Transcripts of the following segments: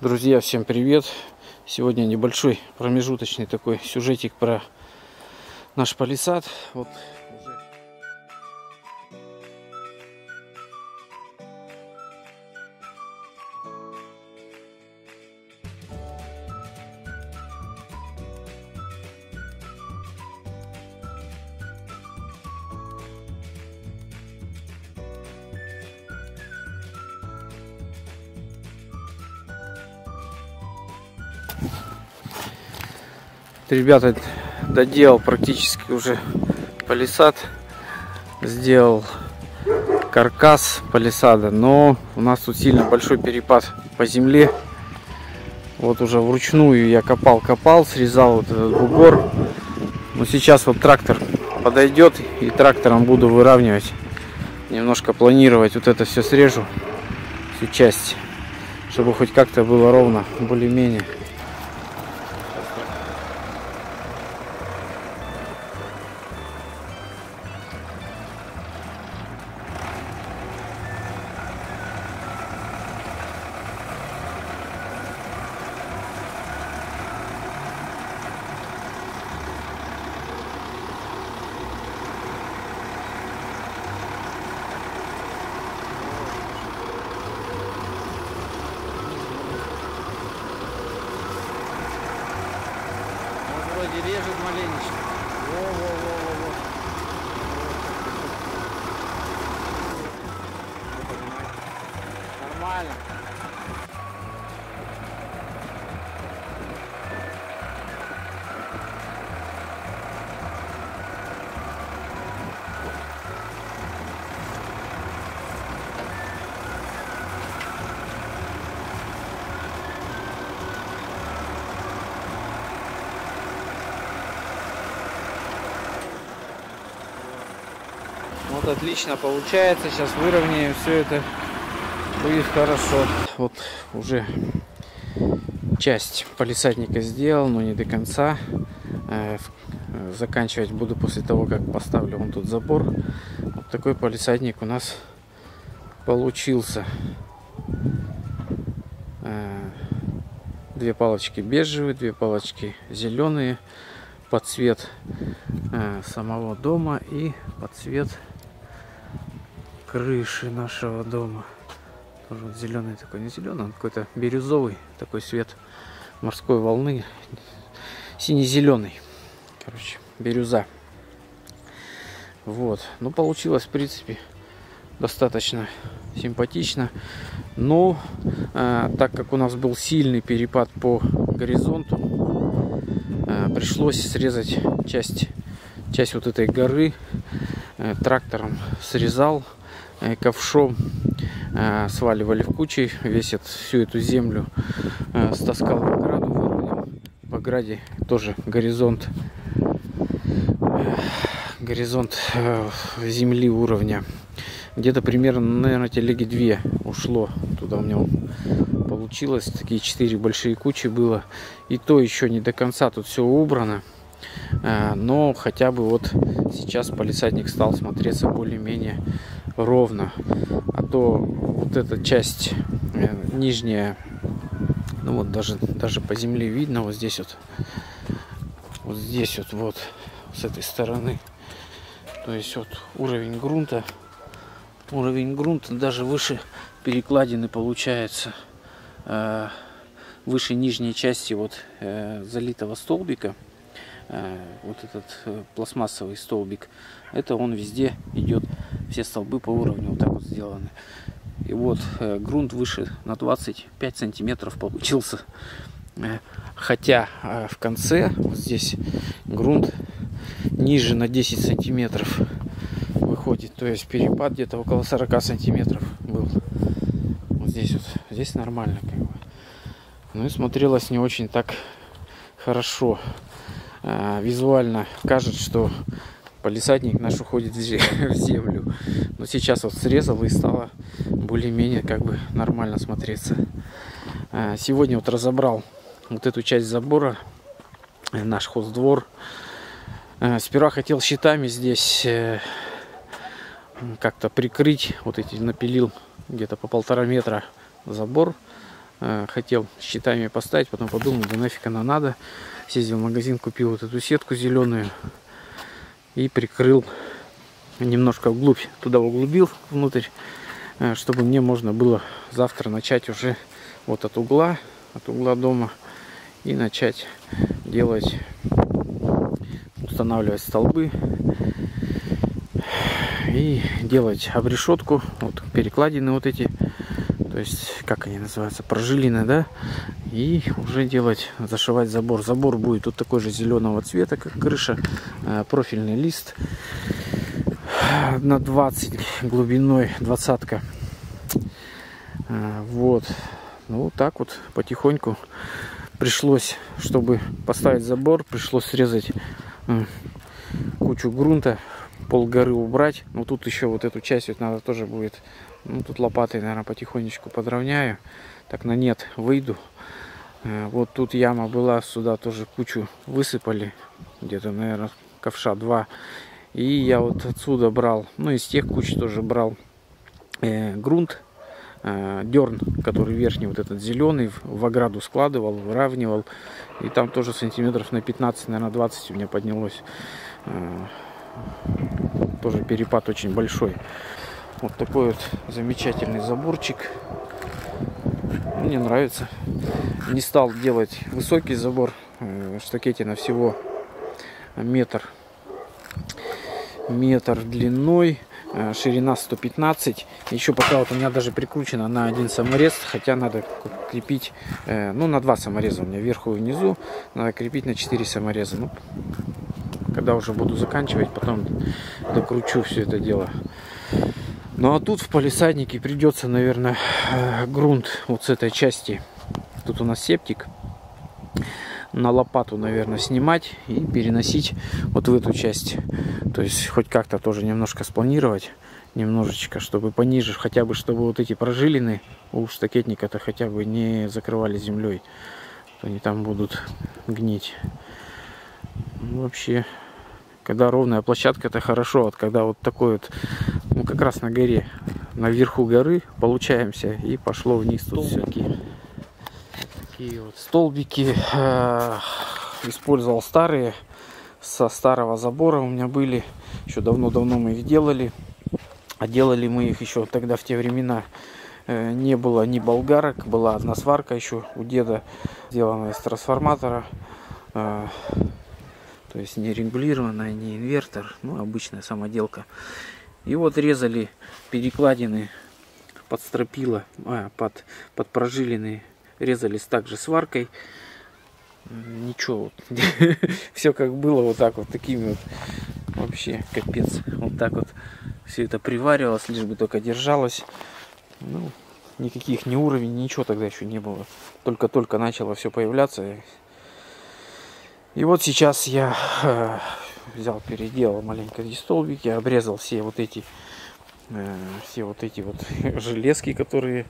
Друзья, всем привет! Сегодня небольшой промежуточный такой сюжетик про наш палисад. Вот. Ребята, доделал практически уже палисад, сделал каркас палисада, но у нас тут сильно большой перепад по земле. Вот уже вручную я копал, срезал вот этот бугор. Но сейчас вот трактор подойдет, и трактором буду выравнивать, немножко планировать. Вот это все срежу, всю часть, чтобы хоть как-то было ровно, более-менее. Режет маленечко. Во-во-во-во-во. Нормально. Вот отлично получается, сейчас выровняем все это, будет хорошо. Вот уже часть палисадника сделал, но не до конца. Заканчивать буду после того, как поставлю вон тут забор. Вот такой палисадник у нас получился. Две палочки бежевые, две палочки зеленые, под цвет самого дома и под цвет крыши нашего дома. Тоже вот зеленый такой, не зеленый, он какой-то бирюзовый, такой цвет морской волны, сине-зеленый, короче, бирюза. Вот, ну получилось в принципе достаточно симпатично, но так как у нас был сильный перепад по горизонту, пришлось срезать часть вот этой горы. Трактором срезал, ковшом сваливали в кучи, весит всю эту землю, стаскал по граду, выровнял. По граде тоже горизонт земли уровня. Где-то примерно, наверное, телеги 2 ушло. Туда у меня получилось. Такие 4 большие кучи было. И то еще не до конца тут все убрано. Но хотя бы вот сейчас палисадник стал смотреться более-менее ровно. А то вот эта часть нижняя, ну вот даже по земле видно, вот здесь вот с этой стороны. То есть вот уровень грунта даже выше перекладины получается, выше нижней части вот залитого столбика. Вот этот пластмассовый столбик, это он везде идет, все столбы по уровню вот так вот сделаны. И вот грунт выше на 25 сантиметров получился, хотя в конце вот здесь грунт ниже на 10 сантиметров выходит, то есть перепад где-то около 40 сантиметров был. Вот здесь нормально как бы. Ну и смотрелось не очень так хорошо. Визуально кажется, что палисадник наш уходит в землю. Но сейчас вот срезал, и стало более-менее как бы нормально смотреться. Сегодня вот разобрал вот эту часть забора, наш хоздвор. Сперва хотел щитами здесь как-то прикрыть. Вот эти напилил где-то по 1,5 метра забор. хотел щитами поставить, потом подумал, да нафиг она надо. Съездил в магазин, купил вот эту сетку зеленую и прикрыл немножко вглубь, туда углубил внутрь, чтобы мне можно было завтра начать уже вот от угла дома и начать делать, устанавливать столбы и делать обрешетку, вот перекладины вот эти, то есть как они называются, прожилины, да, и уже делать, зашивать забор. Забор будет вот такой же зеленого цвета, как крыша, профильный лист на 20 глубиной, двадцатка. Вот, ну так вот потихоньку пришлось, чтобы поставить забор, пришлось срезать кучу грунта, пол горы убрать. Но тут еще вот эту часть вот надо тоже будет, ну тут лопатой, наверное, потихонечку подровняю, так на нет выйду. Вот тут яма была, сюда тоже кучу высыпали, где-то, наверное, ковша 2. И я вот отсюда брал, ну из тех куч тоже брал грунт, дерн, который верхний вот этот зеленый, в ограду складывал, выравнивал. И там тоже сантиметров на 15, наверное, 20 у меня поднялось. Тоже перепад очень большой. Вот такой вот замечательный заборчик. Мне нравится. Не стал делать высокий забор. Штакетина всего метр длиной, ширина 115. Еще пока вот у меня даже прикручена на один саморез, хотя надо крепить, ну на 2 самореза у меня вверху и внизу, надо крепить на 4 самореза. Ну, когда уже буду заканчивать, потом докручу все это дело. Ну а тут в палисаднике придется, наверное, грунт вот с этой части, тут у нас септик, на лопату, наверное, снимать и переносить вот в эту часть. То есть хоть как-то тоже немножко спланировать, немножечко, чтобы пониже, хотя бы, чтобы вот эти прожилины у штакетника-то хотя бы не закрывали землей, они там будут гнить. Ну, вообще, когда ровная площадка, это хорошо, вот когда вот такой вот, ну как раз на горе, наверху горы получаемся и пошло вниз тут все-таки. Такие вот столбики использовал старые, со старого забора у меня были, еще давно-давно мы их делали, а делали мы их еще тогда, в те времена не было ни болгарок, была одна сварка еще у деда, сделанная из трансформатора, то есть не регулированная, не инвертор, ну обычная самоделка. И вот резали перекладины под стропила, под прожилины. Резались также сваркой. Ничего. Все как было, вот так вот. Такими вот. Вообще капец. Вот так вот все это приваривалось, лишь бы только держалось. Ну, никаких ни уровней, ничего тогда еще не было. Только-только начало все появляться. И вот сейчас я взял, переделал маленько эти столбики, обрезал все вот эти вот железки, которые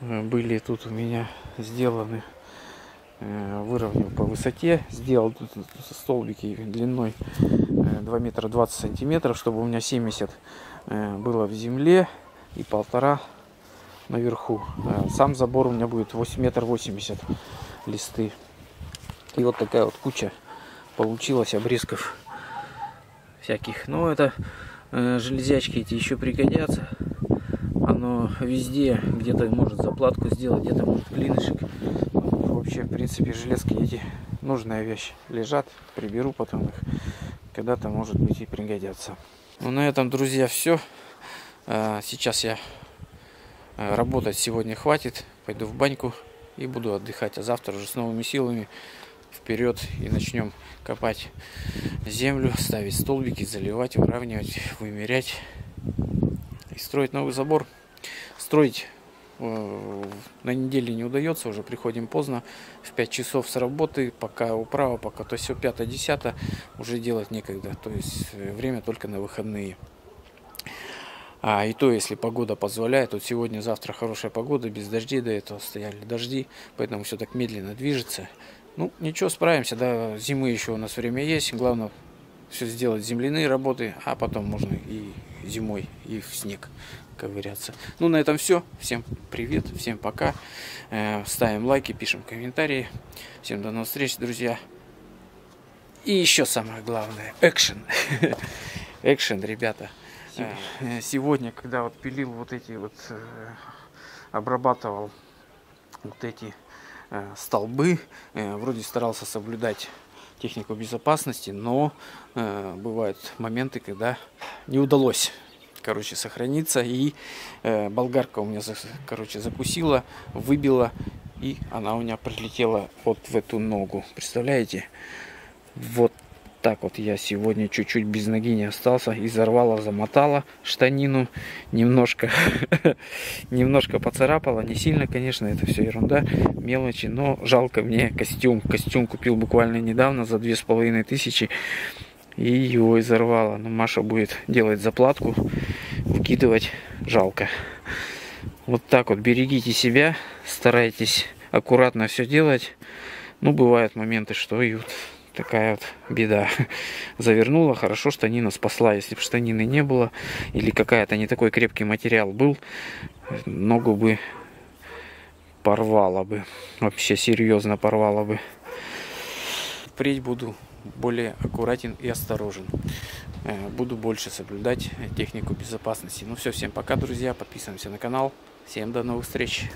были тут у меня сделаны, выровнял по высоте, сделал тут столбики длиной 2 метра 20 сантиметров, чтобы у меня 70 было в земле и 1,5 наверху. Сам забор у меня будет 8 метров 80 листы. И вот такая вот куча получилась обрезков всяких, но это железячки эти еще пригодятся. Оно везде, где-то может заплатку сделать, где-то может клинышек. Вообще, в принципе, железки эти нужная вещь. Лежат, приберу потом их. Когда-то, может быть, и пригодятся. Ну, на этом, друзья, все. Сейчас я работать сегодня хватит. Пойду в баньку и буду отдыхать. А завтра уже с новыми силами вперед и начнем копать землю, ставить столбики, заливать, выравнивать, вымерять. И строить новый забор. Строить на неделе не удается, уже приходим поздно, в 5 часов с работы, пока управа, пока то все 5-10, уже делать некогда, то есть время только на выходные. А и то, если погода позволяет, вот сегодня-завтра хорошая погода, без дождей, до этого стояли дожди, поэтому все так медленно движется. Ну, ничего, справимся, до зимы еще у нас время есть, главное все сделать земляные работы, а потом можно и зимой, и в снег. ковыряться. Ну, на этом все. Всем привет, всем пока. Ставим лайки, пишем комментарии. Всем до новых встреч, друзья. И еще самое главное, экшен. Экшен, ребята. Сегодня, когда вот пилил вот эти вот, обрабатывал вот эти столбы, вроде старался соблюдать технику безопасности, но бывают моменты, когда не удалось, короче, сохраниться, и болгарка у меня, короче, закусила, выбила, и она у меня прилетела вот в эту ногу, представляете? Вот так вот я сегодня чуть-чуть без ноги не остался, и изорвала, замотала штанину, немножко поцарапала, не сильно, конечно, это все ерунда, мелочи, но жалко мне костюм. Костюм купил буквально недавно за 2500, и его изорвало. Но Маша будет делать заплатку, выкидывать жалко. Вот так вот, берегите себя, старайтесь аккуратно все делать. Ну, бывают моменты, что и вот такая вот беда. Завернула, хорошо, штанина спасла. Если бы штанины не было, или какая-то не такой крепкий материал был, ногу бы порвала бы. Вообще серьезно порвала бы. Впредь буду более аккуратен и осторожен. Буду больше соблюдать технику безопасности. Ну все, всем пока, друзья. Подписываемся на канал. Всем до новых встреч.